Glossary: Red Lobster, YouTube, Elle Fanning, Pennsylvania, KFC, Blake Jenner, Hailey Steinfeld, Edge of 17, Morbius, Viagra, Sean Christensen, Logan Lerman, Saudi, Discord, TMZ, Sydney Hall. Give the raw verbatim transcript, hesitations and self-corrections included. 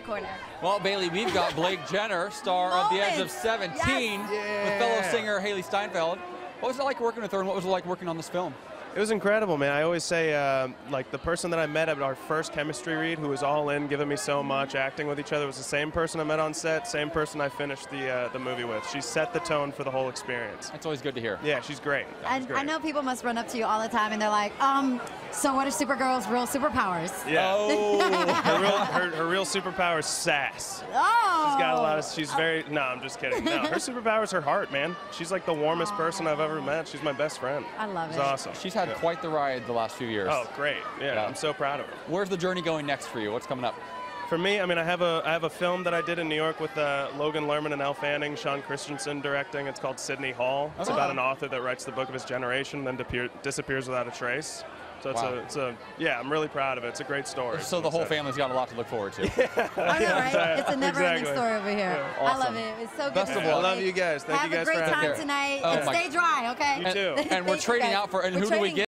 her corner. Well, Bailey, we've got Blake Jenner, star of The Edge of seventeen, yes. yeah. with fellow singer Hailey Steinfeld. What was it like working with her, and what was it like working on this film? It was incredible, man. I always say, uh, like, the person that I met at our first chemistry read, who was all in, giving me so much, acting with each other, was the same person I met on set, same person I finished the uh, the movie with. She set the tone for the whole experience. That's always good to hear. Yeah, she's great. And great. I know people must run up to you all the time, and they're like, um, so what are Supergirl's real superpowers? Yeah. Oh. her, real, her, her real superpower is sass. Oh. She's got a lot of, she's very, no, I'm just kidding. No, her superpower is her heart, man. She's like the warmest oh. person I've ever met. She's my best friend. I love it. She's awesome. She's had quite the ride the last few years. Oh, great. Yeah, yeah, I'm so proud of her. Where's the journey going next for you? What's coming up? For me, I mean, I have a, I have a film that I did in New York with uh, Logan Lerman and Elle Fanning, Sean Christensen directing. It's called Sydney Hall. It's oh. about an author that writes the book of his generation, then disappears without a trace. So it's, wow. a, it's a, yeah, I'm really proud of it. It's a great story. So the whole family's got a lot to look forward to. Yeah. I know, right? It's a never-ending exactly. story over here. Yeah. Awesome. I love it. It's so good. Best of all, I love you guys. Thank have you guys for having me. Have a great time tonight. Oh and stay dry, okay? You too. And, and we're trading out for, and we're who do we get?